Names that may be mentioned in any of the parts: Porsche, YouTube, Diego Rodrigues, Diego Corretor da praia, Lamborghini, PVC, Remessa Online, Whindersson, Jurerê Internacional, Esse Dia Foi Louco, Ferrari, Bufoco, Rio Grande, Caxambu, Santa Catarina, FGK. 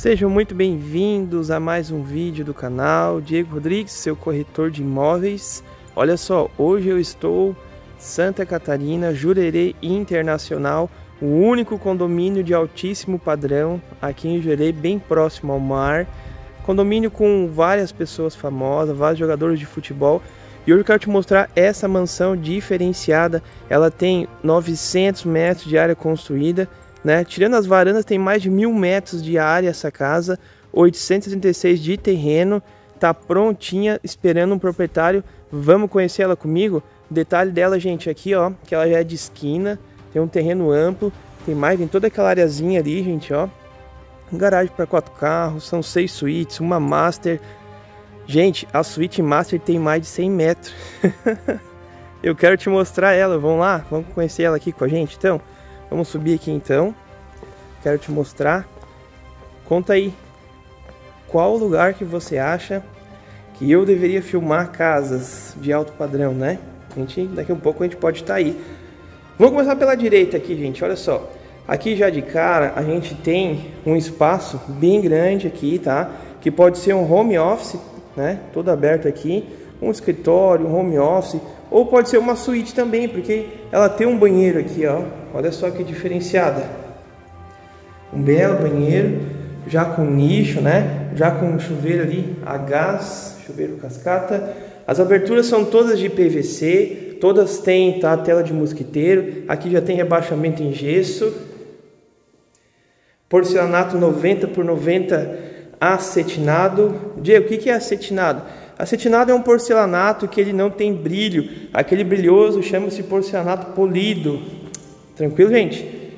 Sejam muito bem-vindos a mais um vídeo do canal Diego Rodrigues, seu corretor de imóveis. Olha só, hoje eu estou em Santa Catarina, Jurerê Internacional, o único condomínio de altíssimo padrão aqui em Jurerê, bem próximo ao mar. Condomínio com várias pessoas famosas, vários jogadores de futebol. E hoje eu quero te mostrar essa mansão diferenciada. Ela tem 900 metros de área construída, né? Tirando as varandas, tem mais de 1.000 metros de área essa casa, 836 de terreno, tá prontinha, esperando um proprietário. Vamos conhecer ela comigo? Detalhe dela, gente, aqui ó, que ela já é de esquina, tem um terreno amplo, tem toda aquela areazinha ali, gente, ó. Garagem para 4 carros, são 6 suítes, uma master. Gente, a suíte master tem mais de 100 metros. Eu quero te mostrar ela, vamos lá? Vamos conhecer ela aqui com a gente, então? Vamos subir aqui então, quero te mostrar. Conta aí, qual lugar que você acha que eu deveria filmar casas de alto padrão, né? Daqui a pouco a gente pode estar aí. Vamos começar pela direita aqui, gente, olha só. Aqui já de cara a gente tem um espaço bem grande aqui, tá? Que pode ser um home office, né? Todo aberto aqui, um escritório, um home office. Ou pode ser uma suíte também, porque ela tem um banheiro aqui, ó. Olha só que diferenciada. Um belo banheiro, já com nicho, né? Já com um chuveiro ali a gás, chuveiro cascata. As aberturas são todas de PVC, todas têm, tá, tela de mosquiteiro. Aqui já tem rebaixamento em gesso. Porcelanato 90x90 acetinado. Diego, o que é acetinado? Acetinado é um porcelanato que ele não tem brilho. Aquele brilhoso chama-se porcelanato polido. Tranquilo, gente?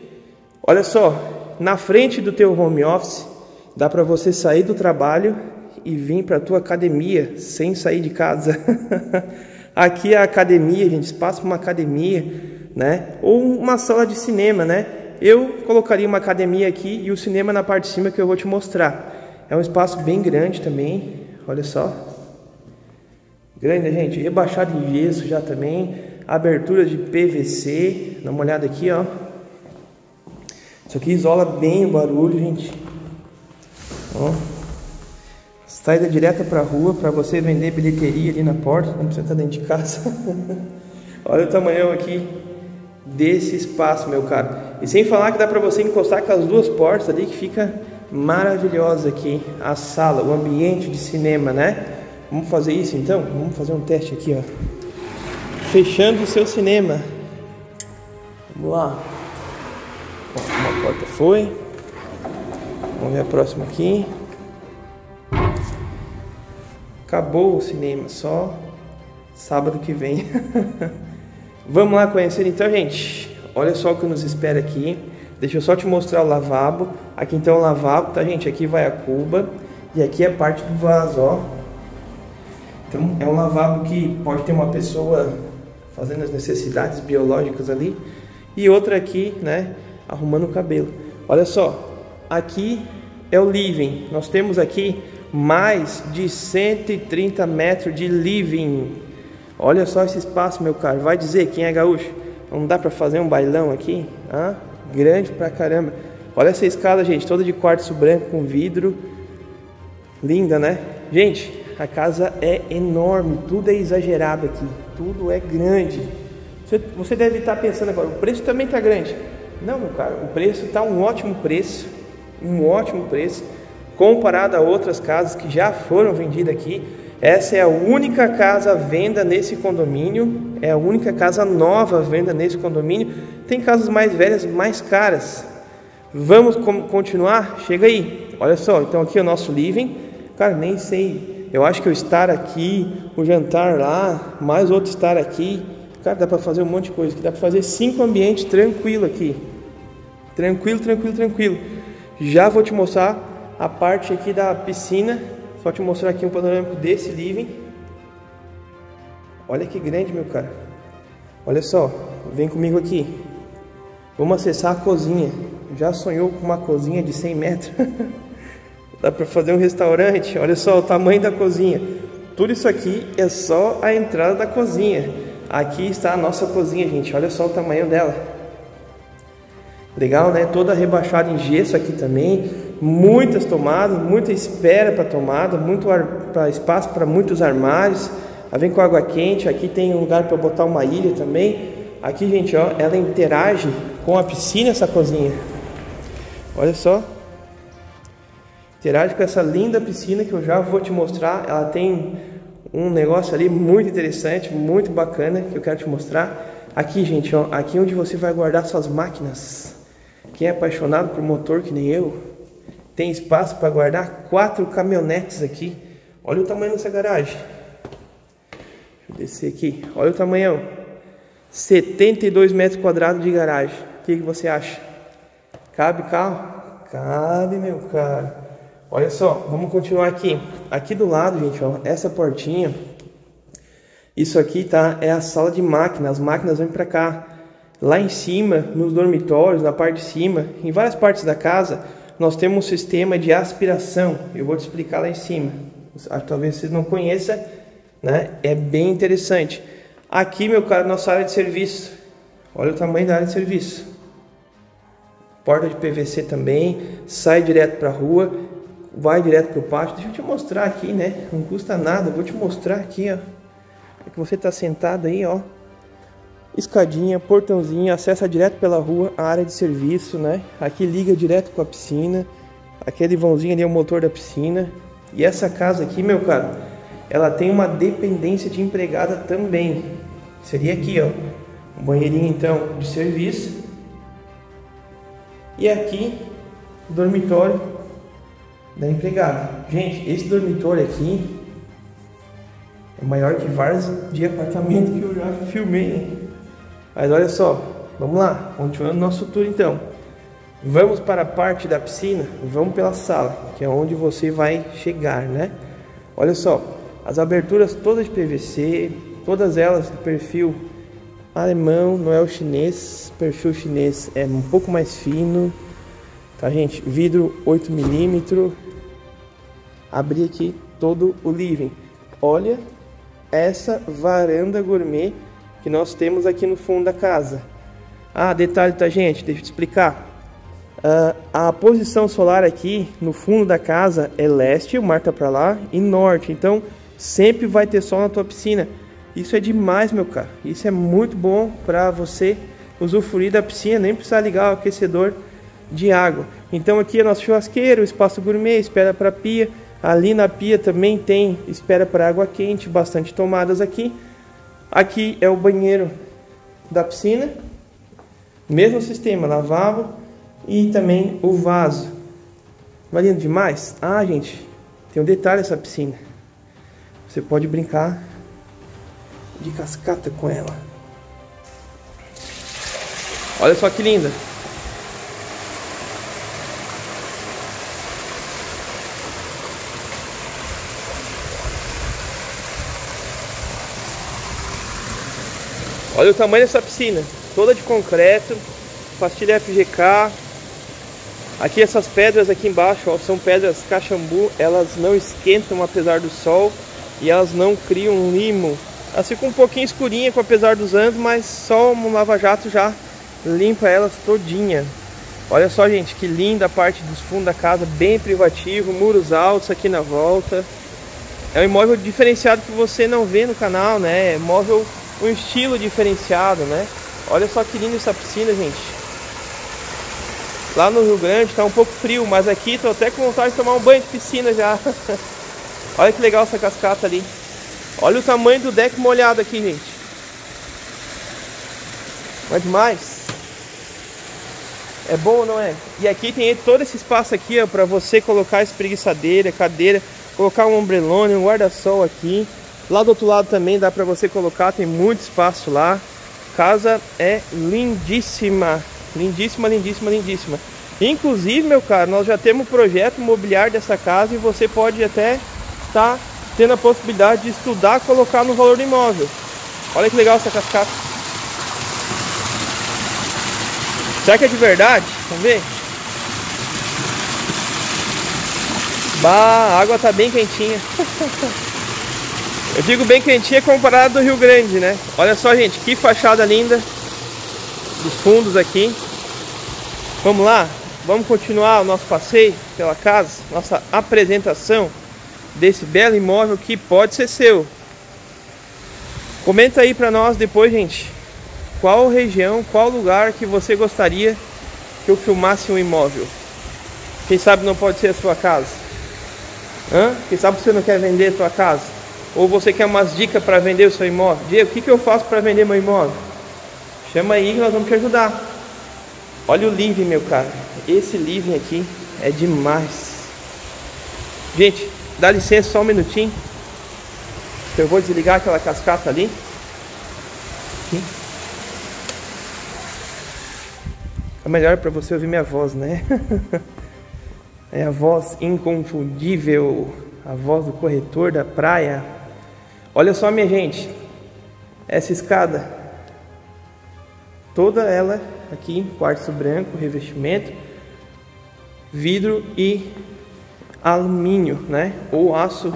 Olha só, na frente do teu home office, dá para você sair do trabalho e vir para a tua academia, sem sair de casa. Aqui é a academia, gente, espaço para uma academia, né? Ou uma sala de cinema, né? Eu colocaria uma academia aqui e o cinema na parte de cima que eu vou te mostrar. É um espaço bem grande também, olha só. Grande, gente, rebaixado em gesso já também, abertura de PVC, dá uma olhada aqui, ó. Isso aqui isola bem o barulho, gente. Ó. Saída direta para a rua, para você vender bilheteria ali na porta, não precisa estar dentro de casa. Olha o tamanho aqui desse espaço, meu caro. E sem falar que dá para você encostar com as 2 portas ali, que fica maravilhosa aqui a sala, o ambiente de cinema, né? Vamos fazer isso então? Vamos fazer um teste aqui, ó. Fechando o seu cinema. Vamos lá. Uma porta foi. Vamos ver a próxima aqui. Acabou o cinema, só sábado que vem. Vamos lá conhecer então, gente. Olha só o que nos espera aqui. Deixa eu só te mostrar o lavabo. Aqui então é o lavabo, tá, gente? Aqui vai a cuba. E aqui é a parte do vaso, ó. Então, é um lavabo que pode ter uma pessoa fazendo as necessidades biológicas ali e outra aqui, né, arrumando o cabelo. Olha só, aqui é o living. Nós temos aqui mais de 130 metros de living. Olha só esse espaço, meu caro. Vai dizer quem é gaúcho? Não dá para fazer um bailão aqui? Ah, grande pra caramba. Olha essa escada, gente, toda de quartzo branco com vidro. Linda, né? Gente, a casa é enorme, tudo é exagerado aqui, tudo é grande. Você deve estar pensando agora, o preço também está grande. Não, meu caro, o preço está um ótimo preço, comparado a outras casas que já foram vendidas aqui. Essa é a única casa à venda nesse condomínio, é a única casa nova à venda nesse condomínio. Tem casas mais velhas, mais caras. Vamos continuar? Chega aí. Olha só, então aqui é o nosso living. Cara, nem sei. Eu acho que o estar aqui, o jantar lá, mais outro estar aqui. Cara, dá para fazer um monte de coisa. Dá para fazer 5 ambientes tranquilo aqui. Tranquilo. Já vou te mostrar a parte aqui da piscina. Só te mostrar aqui um panorâmico desse living. Olha que grande, meu cara. Olha só, vem comigo aqui. Vamos acessar a cozinha. Já sonhou com uma cozinha de 100 metros? Dá para fazer um restaurante. Olha só o tamanho da cozinha. Tudo isso aqui é só a entrada da cozinha. Aqui está a nossa cozinha, gente. Olha só o tamanho dela. Legal, né? Toda rebaixada em gesso aqui também. muitas tomadas, muita espera para tomada, muito espaço para muitos armários. Ela vem com água quente, aqui tem um lugar para botar uma ilha também. Aqui, gente, ó, ela interage com a piscina, essa cozinha. Olha só. Interage com essa linda piscina que eu já vou te mostrar. Ela tem um negócio ali muito interessante, muito bacana, que eu quero te mostrar. Aqui, gente, ó, aqui é onde você vai guardar suas máquinas. Quem é apaixonado por motor que nem eu, tem espaço para guardar 4 caminhonetes aqui. Olha o tamanho dessa garagem. Deixa eu descer aqui. Olha o tamanhão. 72 metros quadrados de garagem. O que você acha? Cabe carro? Cabe, meu caro. Olha só, vamos continuar aqui. Aqui do lado, gente, ó, essa portinha. Isso aqui, tá, é a sala de máquinas. As máquinas vêm para cá. Lá em cima, nos dormitórios, na parte de cima, em várias partes da casa, nós temos um sistema de aspiração. Eu vou te explicar lá em cima. Talvez vocês não conheçam, né? É bem interessante. Aqui, meu caro, nossa área de serviço. Olha o tamanho da área de serviço. Porta de PVC também. Sai direto para a rua. Vai direto para o pátio. Deixa eu te mostrar aqui, né? Não custa nada. Eu vou te mostrar aqui, ó. É que você está sentado aí, ó. Escadinha, portãozinho. Acessa direto pela rua a área de serviço, né? Aqui liga direto com a piscina. Aquele vãozinho ali é o motor da piscina. E essa casa aqui, meu caro, ela tem uma dependência de empregada também. Seria aqui, ó, um banheirinho então de serviço. E aqui, o dormitório da empregada. Gente, esse dormitório aqui é maior que vários de apartamento que eu já filmei, hein? Mas olha só, vamos lá, continuando nosso tour então. Vamos para a parte da piscina, vamos pela sala, que é onde você vai chegar, né? Olha só, as aberturas todas de PVC, todas elas do perfil alemão, não é o chinês. Perfil chinês é um pouco mais fino, tá, gente? Vidro 8 mm. Abri aqui todo o living. Olha essa varanda gourmet que nós temos aqui no fundo da casa. Ah, detalhe, tá, gente? Deixa eu te explicar. A posição solar aqui no fundo da casa é leste, o mar tá para lá, e norte. Então sempre vai ter sol na tua piscina. Isso é demais, meu cara. Isso é muito bom para você usufruir da piscina, nem precisar ligar o aquecedor de água. Então aqui é nosso churrasqueiro, espaço gourmet, espera para pia. Ali na pia também tem espera para água quente, bastante tomadas aqui. Aqui é o banheiro da piscina. Mesmo sistema, lavabo e também o vaso. Vai lindo demais? Ah, gente, tem um detalhe essa piscina. Você pode brincar de cascata com ela. Olha só que linda. Olha o tamanho dessa piscina, toda de concreto, pastilha FGK. Aqui essas pedras aqui embaixo, ó, são pedras caxambu. Elas não esquentam apesar do sol e elas não criam limo. Elas ficam um pouquinho escurinha com apesar dos anos, mas só um lava-jato já limpa elas todinha. Olha só, gente, que linda a parte dos fundos da casa, bem privativo, muros altos aqui na volta. É um imóvel diferenciado que você não vê no canal, né? É imóvel, um estilo diferenciado, né? Olha só que linda essa piscina, gente. Lá no Rio Grande tá um pouco frio, mas aqui tô até com vontade de tomar um banho de piscina já. Olha que legal essa cascata ali. Olha o tamanho do deck molhado aqui, gente. Não é demais? É bom ou não é? E aqui tem todo esse espaço aqui, ó, pra você colocar espreguiçadeira, cadeira, colocar um ombrelone, um guarda-sol aqui. Lá do outro lado também dá pra você colocar, tem muito espaço lá. Casa é lindíssima. Lindíssima, lindíssima, lindíssima. Inclusive, meu caro, nós já temos um projeto imobiliário dessa casa e você pode até estar tendo a possibilidade de estudar, colocar no valor do imóvel. Olha que legal essa cascata. Será que é de verdade? Vamos ver. Bah, a água tá bem quentinha. Eu digo bem quentinha comparado ao Rio Grande, né? Olha só, gente, que fachada linda dos fundos aqui. Vamos lá? Vamos continuar o nosso passeio pela casa, nossa apresentação desse belo imóvel que pode ser seu. Comenta aí pra nós depois, gente, qual região, qual lugar que você gostaria que eu filmasse um imóvel. Quem sabe não pode ser a sua casa. Quem sabe você não quer vender a sua casa, ou você quer umas dicas para vender o seu imóvel. Diego, o que eu faço para vender meu imóvel? Chama aí que nós vamos te ajudar. Olha o living, meu cara. Esse living aqui é demais. Gente, dá licença só um minutinho. Eu vou desligar aquela cascata ali. É melhor para você ouvir minha voz, né? É a voz inconfundível, a voz do corretor da praia. Olha só, minha gente, essa escada, toda ela aqui, quartzo branco, revestimento, vidro e alumínio, né? Ou aço,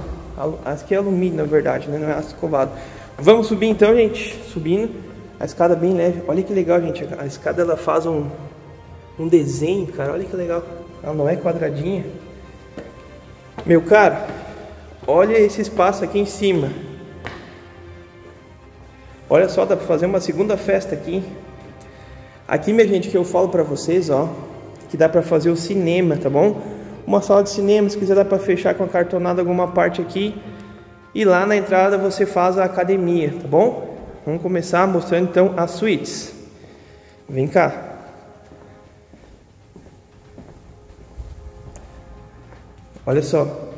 acho que é alumínio na verdade, né? Não é aço escovado. Vamos subir então, gente, subindo a escada bem leve. Olha que legal, gente, a escada ela faz um desenho, cara, olha que legal. Ela não é quadradinha. Meu caro, olha esse espaço aqui em cima. Olha só, dá para fazer uma segunda festa aqui. Aqui, minha gente, que eu falo para vocês, ó, que dá para fazer o cinema, tá bom? Uma sala de cinema, se quiser dá para fechar com acartonado alguma parte aqui. E lá na entrada você faz a academia, tá bom? Vamos começar mostrando então as suítes. Vem cá. Olha só,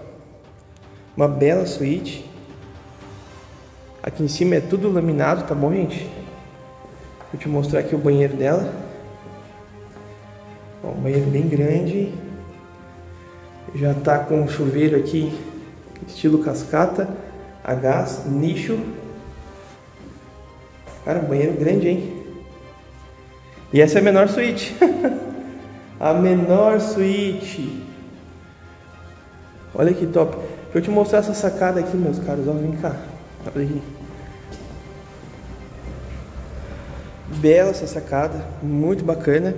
uma bela suíte. Aqui em cima é tudo laminado, tá bom, gente? Vou te mostrar aqui o banheiro dela. Ó, um banheiro bem grande. Já tá com um chuveiro aqui, estilo cascata, a gás, nicho. Cara, um banheiro grande, hein? E essa é a menor suíte. A menor suíte. Olha que top. Deixa eu te mostrar essa sacada aqui, meus caros. Ó, vem cá. Olha aqui. Bela essa sacada. Muito bacana.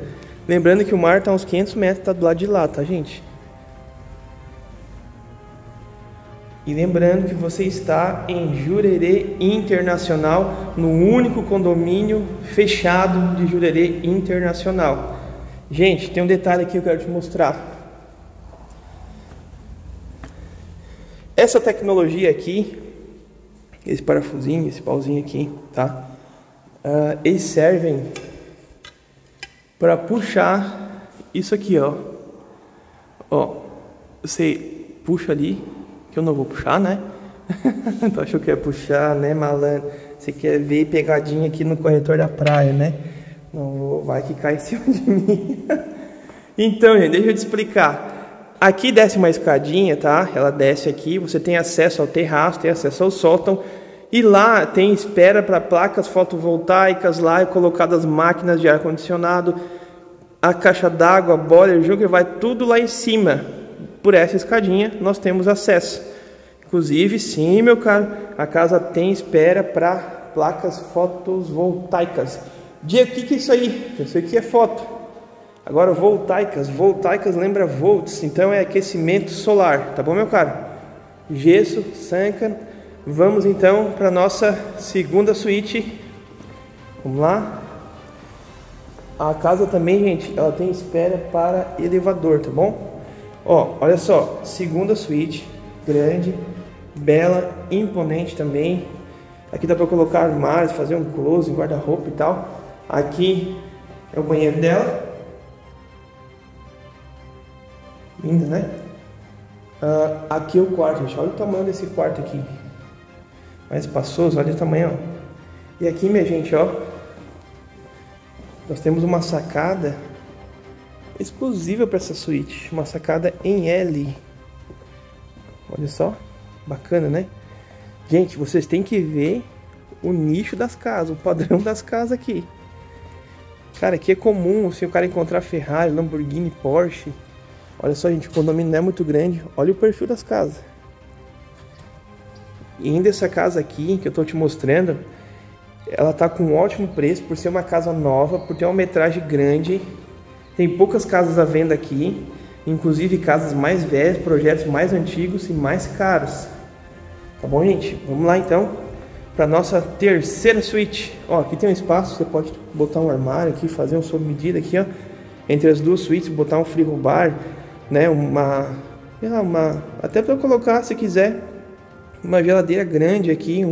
Lembrando que o mar tá a uns 500 metros. Tá do lado de lá, tá, gente? E lembrando que você está em Jurerê Internacional, no único condomínio fechado de Jurerê Internacional. Gente, tem um detalhe aqui que eu quero te mostrar. Essa tecnologia aqui, esse parafusinho, esse pauzinho aqui, tá? Eles servem para puxar isso aqui, ó. Ó, você puxa ali, que eu não vou puxar, né? Tu achou que ia puxar, né, malandro? Você quer ver pegadinha aqui no corretor da praia, né? Não vou, vai que cai em cima de mim. Então, gente, deixa eu te explicar. Aqui desce uma escadinha, tá? Ela desce aqui, você tem acesso ao terraço, tem acesso ao sótão. E lá tem espera para placas fotovoltaicas, lá é colocadas máquinas de ar-condicionado, a caixa d'água, boiler, jogo, vai tudo lá em cima. Por essa escadinha nós temos acesso. Inclusive, sim, meu caro, a casa tem espera para placas fotovoltaicas. Diego, o que é isso aí? Isso aqui é foto. Agora voltaicas lembra volts, então é aquecimento solar, tá bom, meu caro? Gesso, sanca. Vamos então para nossa segunda suíte. Vamos lá. A casa também, gente, ela tem espera para elevador, tá bom? Ó, olha só, segunda suíte, grande, bela, imponente também. Aqui dá para colocar armários, fazer um close, guarda-roupa e tal. Aqui é o banheiro dela. Linda, né? Aqui é o quarto, gente. Olha o tamanho desse quarto aqui. Mais espaçoso, olha o tamanho. Ó. E aqui, minha gente, ó. Nós temos uma sacada exclusiva para essa suíte. Uma sacada em L. Olha só. Bacana, né? Gente, vocês têm que ver o nicho das casas, o padrão das casas aqui. Cara, aqui é comum se o cara encontrar Ferrari, Lamborghini, Porsche. Olha só, gente, o condomínio não é muito grande. Olha o perfil das casas. E ainda essa casa aqui, que eu tô te mostrando, ela tá com um ótimo preço, por ser uma casa nova, por ter uma metragem grande. Tem poucas casas à venda aqui, inclusive casas mais velhas, projetos mais antigos e mais caros. Tá bom, gente? Vamos lá então para nossa terceira suíte. Ó, aqui tem um espaço, você pode botar um armário aqui, fazer um sob medida aqui, ó, entre as duas suítes, botar um frigobar, né? Até para colocar, se quiser, uma geladeira grande aqui,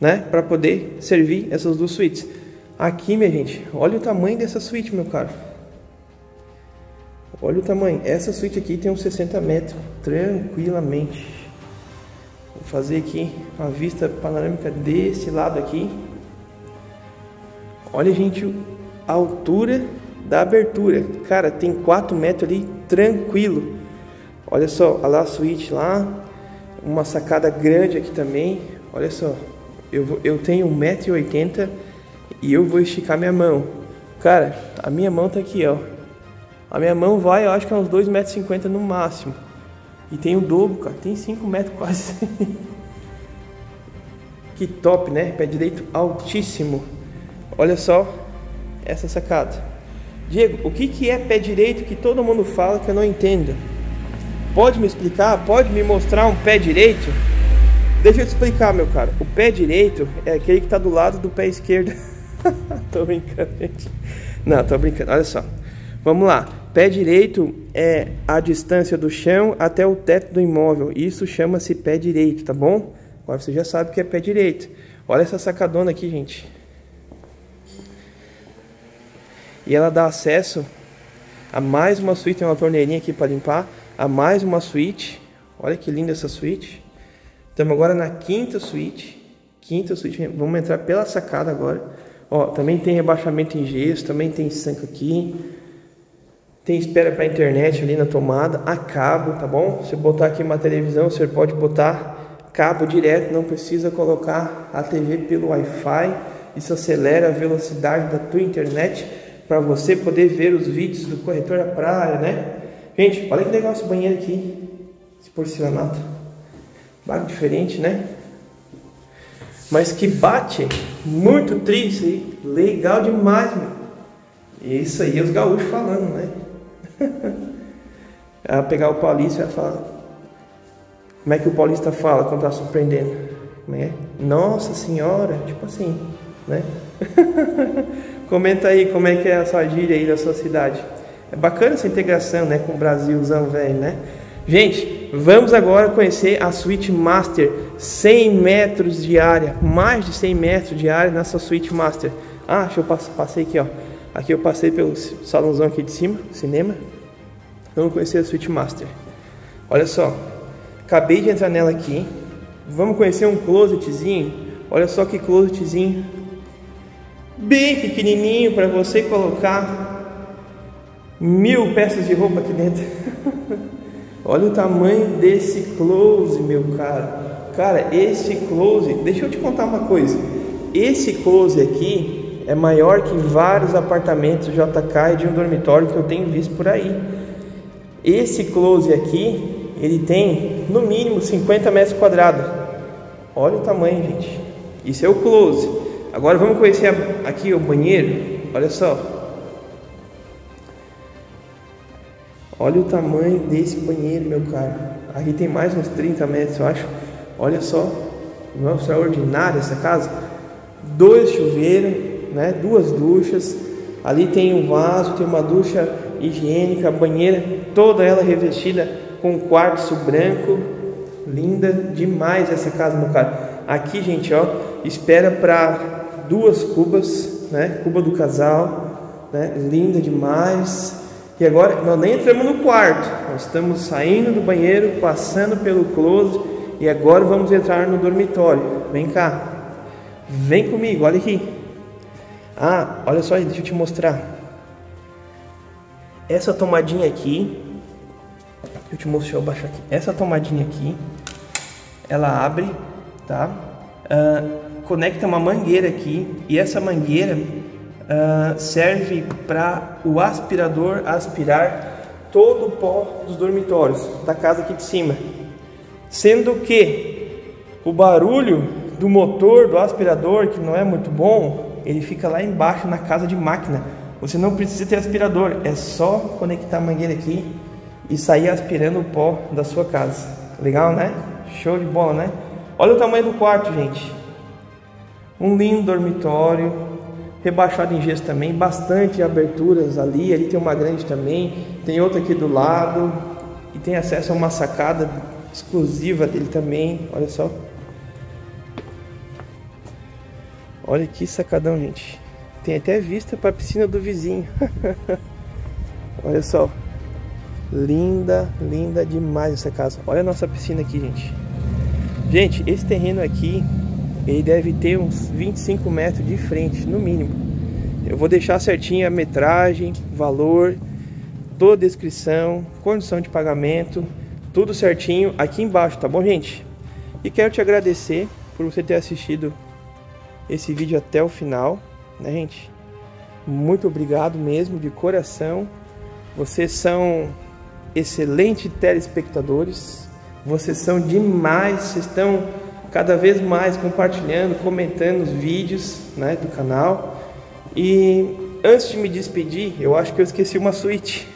né? Para poder servir essas duas suítes. Aqui, minha gente, olha o tamanho dessa suíte, meu caro. Olha o tamanho. Essa suíte aqui tem uns 60 metros, tranquilamente. Vou fazer aqui a vista panorâmica desse lado aqui. Olha, gente, a altura da abertura. Cara, tem 4 metros ali, tranquilo. Olha só, olha lá a suíte lá. Uma sacada grande aqui também. Olha só, eu tenho 1,80 m. E eu vou esticar minha mão. Cara, a minha mão tá aqui, ó. A minha mão vai, eu acho que é uns 2,50 m no máximo. E tem o dobro, cara. Tem 5 metros quase. Que top, né? Pé direito altíssimo. Olha só essa sacada. Diego, o que é pé direito que todo mundo fala que eu não entendo? Pode me explicar? Pode me mostrar um pé direito? Deixa eu te explicar, meu cara. O pé direito é aquele que tá do lado do pé esquerdo. Tô brincando, gente. Não, tô brincando. Olha só. Vamos lá. Pé direito é a distância do chão até o teto do imóvel. Isso chama-se pé direito, tá bom? Agora você já sabe o que é pé direito. Olha essa sacadona aqui, gente. E ela dá acesso a mais uma suíte. Tem uma torneirinha aqui para limpar. A mais uma suíte. Olha que linda essa suíte. Estamos agora na quinta suíte. Quinta suíte. Vamos entrar pela sacada agora. Ó, também tem rebaixamento em gesso, também tem sanca aqui. Tem espera para internet ali na tomada, a cabo, tá bom? Se botar aqui uma televisão, você pode botar cabo direto, não precisa colocar a TV pelo Wi-Fi. Isso acelera a velocidade da tua internet para você poder ver os vídeos do corretor da praia, né? Gente, olha que legal esse banheiro aqui. Esse porcelanato. Bagulho diferente, né? Mas que bate, muito triste aí, legal demais, mano. Isso aí é os gaúchos falando, né? Ela pegar o paulista e falar. Como é que o paulista fala quando tá surpreendendo? Né? Nossa senhora, tipo assim, né? Comenta aí como é que é a sua gíria aí da sua cidade. É bacana essa integração, né, com o Brasilzão velho, né? Gente, vamos agora conhecer a suíte master, 100 metros de área, mais de 100 metros de área nessa suíte master. Ah, deixa eu passei aqui, ó. Aqui eu passei pelo salãozão aqui de cima, cinema. Vamos conhecer a suíte master. Olha só, acabei de entrar nela aqui. Vamos conhecer um closetzinho. Olha só que closetzinho bem pequenininho para você colocar 1000 peças de roupa aqui dentro. Olha o tamanho desse close, meu cara. Cara, esse close... Deixa eu te contar uma coisa. Esse close aqui é maior que vários apartamentos JK e de um dormitório que eu tenho visto por aí. Esse close aqui, ele tem no mínimo 50 metros quadrados. Olha o tamanho, gente. Isso é o close. Agora vamos conhecer aqui o banheiro. Olha só. Olha o tamanho desse banheiro, meu cara. Aqui tem mais uns 30 metros, eu acho. Olha só, não é extraordinária essa casa? 2 chuveiros, né? 2 duchas. Ali tem um vaso, tem uma ducha higiênica, banheira, toda ela revestida com quartzo branco. Linda demais essa casa, meu cara. Aqui, gente, ó, espera para 2 cubas, né? Cuba do casal, né? Linda demais. E agora nós nem entramos no quarto, nós estamos saindo do banheiro, passando pelo closet e agora vamos entrar no dormitório. Vem cá, vem comigo, olha aqui. Ah, olha só, deixa eu te mostrar. Essa tomadinha aqui, deixa eu baixar aqui. Essa tomadinha aqui, ela abre, tá? Conecta uma mangueira aqui e essa mangueira serve para o aspirador aspirar todo o pó dos dormitórios da casa aqui de cima, sendo que o barulho do motor do aspirador, que não é muito bom, ele fica lá embaixo na casa de máquina, Você não precisa ter aspirador, é só conectar a mangueira aqui e sair aspirando o pó da sua casa. Legal, né? Show de bola, né? Olha o tamanho do quarto, gente. Um lindo dormitório, rebaixado em gesso também, bastante aberturas ali. Ali tem uma grande também, tem outra aqui do lado e tem acesso a uma sacada exclusiva dele também. Olha só. Olha que sacadão, gente. Tem até vista para a piscina do vizinho. Olha só. Linda, linda demais essa casa. Olha a nossa piscina aqui, gente. Gente, esse terreno aqui, ele deve ter uns 25 metros de frente, no mínimo. Eu vou deixar certinho a metragem, valor, toda a descrição, condição de pagamento, tudo certinho aqui embaixo, tá bom, gente? E quero te agradecer por você ter assistido esse vídeo até o final, né, gente? Muito obrigado mesmo, de coração. Vocês são excelentes telespectadores, vocês são demais, vocês estão cada vez mais compartilhando, comentando os vídeos, né, do canal. E antes de me despedir, eu acho que eu esqueci uma suíte,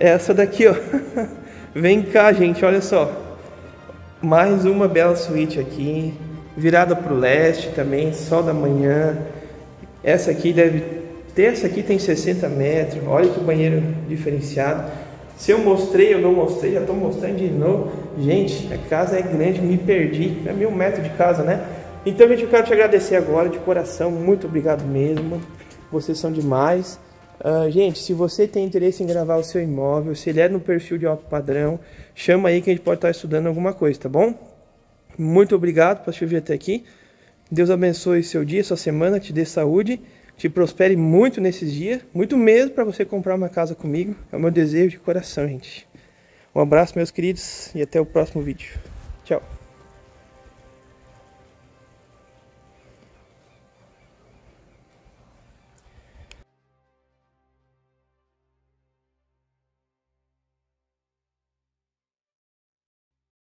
é essa daqui, ó. Vem cá, gente, olha só, mais uma bela suíte aqui, virada para o leste também, sol da manhã. Essa aqui deve... Essa aqui tem 60 metros, olha que banheiro diferenciado. Se eu mostrei, eu não mostrei, já estou mostrando de novo. Gente, a casa é grande, me perdi, é 1000 metros de casa, né? Então, gente, eu quero te agradecer agora de coração, muito obrigado mesmo, vocês são demais. Gente, se você tem interesse em gravar o seu imóvel, se ele é no perfil de alto padrão, chama aí que a gente pode estar estudando alguma coisa, tá bom? Muito obrigado por assistir até aqui. Deus abençoe seu dia, sua semana, te dê saúde, te prospere muito nesses dias, muito mesmo, para você comprar uma casa comigo. É o meu desejo de coração, gente. Um abraço, meus queridos, e até o próximo vídeo. Tchau.